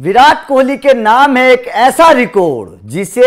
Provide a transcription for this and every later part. विराट कोहली के नाम है एक ऐसा रिकॉर्ड जिसे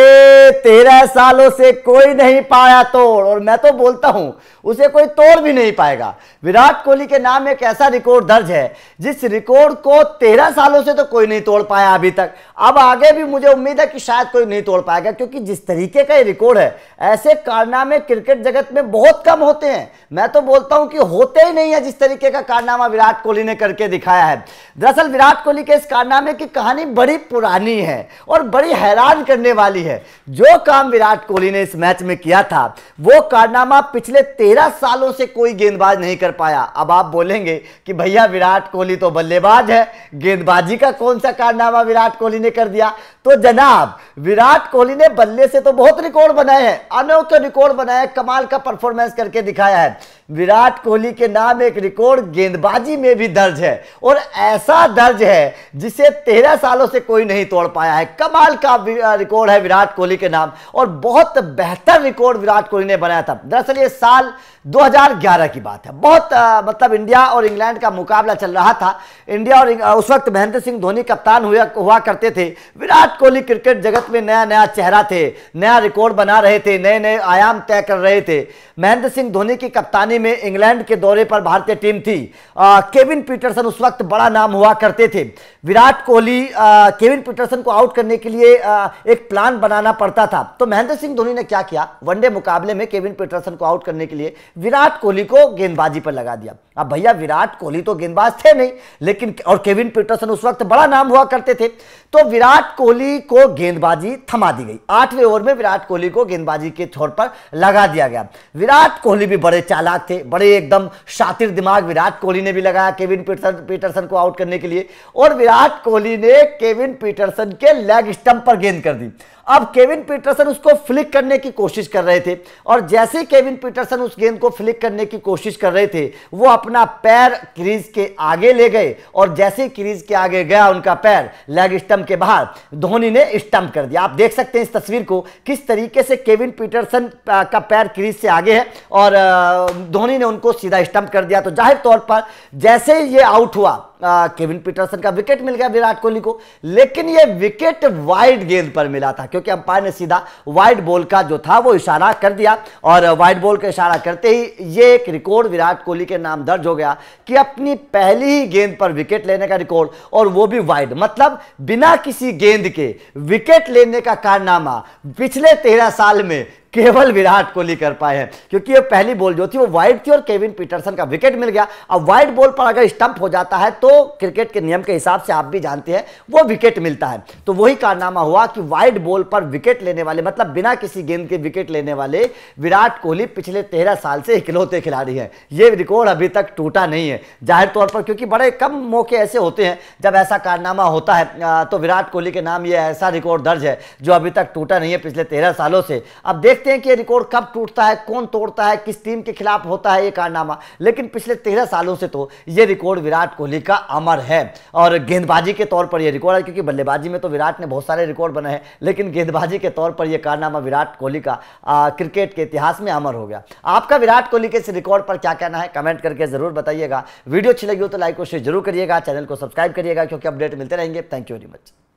13 सालों से कोई नहीं पाया तोड़, और मैं तो बोलता हूं उसे कोई तोड़ भी नहीं पाएगा। विराट कोहली के नाम एक ऐसा रिकॉर्ड दर्ज है जिस रिकॉर्ड को 13 सालों से तो कोई नहीं तोड़ पाया अभी तक। अब आगे भी मुझे उम्मीद है कि शायद कोई नहीं तोड़ पाएगा, क्योंकि जिस तरीके का ये रिकॉर्ड है, ऐसे कारनामे क्रिकेट जगत में बहुत कम होते हैं। मैं तो बोलता हूं कि होते ही नहीं है जिस तरीके का कारनामा विराट कोहली ने करके दिखाया है। दरअसल विराट कोहली के इस कारनामे की कहानी बड़ी पुरानी है और बड़ी हैरान करने वाली है। जो काम विराट कोहली ने इस मैच में किया था, वो कारनामा पिछले 13 सालों से कोई गेंदबाज नहीं कर पाया। अब आप बोलेंगे कि भैया विराट कोहली तो बल्लेबाज है, गेंदबाजी का कौन सा कारनामा विराट कोहली ने कर दिया? तो जनाब, विराट कोहली ने बल्ले से तो बहुत रिकॉर्ड बनाए हैं, अनोखे रिकॉर्ड बनाए, कमाल का परफॉर्मेंस करके दिखाया है। विराट कोहली के नाम एक रिकॉर्ड गेंदबाजी में भी दर्ज है, और ऐसा दर्ज है जिसे 13 सालों से कोई नहीं तोड़ पाया है। कमाल का रिकॉर्ड है विराट कोहली के नाम, और बहुत बेहतर रिकॉर्ड विराट कोहली ने बनाया था। दरअसल ये साल 2011 की बात है। बहुत मतलब इंडिया और इंग्लैंड का मुकाबला चल रहा था। इंडिया और उस वक्त महेंद्र सिंह धोनी कप्तान हुआ करते थे। विराट कोहली क्रिकेट जगत में नया नया चेहरा थे, नया रिकॉर्ड बना रहे थे, नए नए आयाम तय कर रहे थे। महेंद्र सिंह धोनी की कप्तानी में इंग्लैंड के दौरे पर भारतीय टीम थी। केविन पीटरसन उस वक्त बड़ा नाम हुआ करते थे। विराट कोहली केविन पीटरसन को आउट करने के लिए एक प्लान बनाना पड़ता था। तो महेंद्र सिंह धोनी ने क्या किया, वनडे मुकाबले में केविन पीटरसन को आउट करने के लिए विराट कोहली को गेंदबाजी पर लगा दिया। अब भैया विराट कोहली तो गेंदबाज थे नहीं, लेकिन और केविन पीटरसन उस वक्त बड़ा नाम हुआ करते थे। तो विराट कोहली को गेंदबाजी थमा दी गई। 8वें ओवर में विराट कोहली को गेंदबाजी के छोर पर लगा दिया गया। विराट कोहली भी बड़े चालाक थे, बड़े एकदम शातिर दिमाग विराट कोहली ने भी लगाया केविन पीटरसन को आउट करने के लिए, और विराट कोहली ने केविन पीटरसन के लेग स्टंप पर गेंद कर दी। अब केविन पीटरसन उसको फ्लिक करने की कोशिश कर रहे थे, और जैसे केविन पीटरसन उस गेंद को फ्लिक करने की कोशिश कर रहे थे, वो अपना पैर क्रीज के आगे ले गए, और जैसे क्रीज के आगे गया उनका पैर लेग स्टंप के बाहर, धोनी ने स्टंप कर दिया। आप देख सकते हैं इस तस्वीर को, किस तरीके से केविन पीटरसन का पैर क्रीज से आगे है और धोनी ने उनको सीधा स्टंप कर दिया। तो जाहिर तौर पर जैसे ये आउट हुआ, केविन पीटरसन का विकेट मिल गया विराट कोहली को, लेकिन यह विकेट वाइड गेंद पर मिला था, क्योंकि अंपायर ने सीधा वाइड बॉल का जो था वो इशारा कर दिया, और वाइड बॉल का इशारा करते ही ये एक रिकॉर्ड विराट कोहली के नाम दर्ज हो गया कि अपनी पहली ही गेंद पर विकेट लेने का रिकॉर्ड, और वो भी वाइड, मतलब बिना किसी गेंद के विकेट लेने का कारनामा पिछले 13 साल में केवल विराट कोहली कर पाए हैं, क्योंकि ये पहली बॉल जो थी वो वाइड थी और केविन पीटरसन का विकेट मिल गया। अब वाइड बॉल पर अगर स्टंप हो जाता है तो क्रिकेट के नियम के हिसाब से आप भी जानते हैं वो विकेट मिलता है। तो वही कारनामा हुआ कि वाइड बॉल पर विकेट लेने वाले, मतलब बिना किसी गेंद के विकेट लेने वाले विराट कोहली पिछले 13 साल से इकलौते खिलाड़ी हैं। ये रिकॉर्ड अभी तक टूटा नहीं है जाहिर तौर पर, क्योंकि बड़े कम मौके ऐसे होते हैं जब ऐसा कारनामा होता है। तो विराट कोहली के नाम ये ऐसा रिकॉर्ड दर्ज है जो अभी तक टूटा नहीं है पिछले 13 सालों से। अब देखते हैं कि रिकॉर्ड कब टूटता है, कौन तोड़ता है, किस टीम के खिलाफ होता है ये कारनामा, लेकिन पिछले 13 सालों से तो ये रिकॉर्ड विराट कोहली का अमर है। और गेंदबाजी के तौर पर ये रिकॉर्ड है, क्योंकि बल्लेबाजी में तो विराट ने बहुत सारे रिकॉर्ड बनाए हैं, लेकिन गेंदबाजी के तौर पर यह कारनामा विराट कोहली का क्रिकेट के इतिहास में अमर हो गया। आपका विराट कोहली के इस रिकॉर्ड पर क्या कहना है, कमेंट करके जरूर बताइएगा। वीडियो अच्छी लगी हो तो लाइक और शेयर जरूर करिएगा, चैनल को सब्सक्राइब करिएगा, क्योंकि अपडेट मिलते रहेंगे। Thank you very much.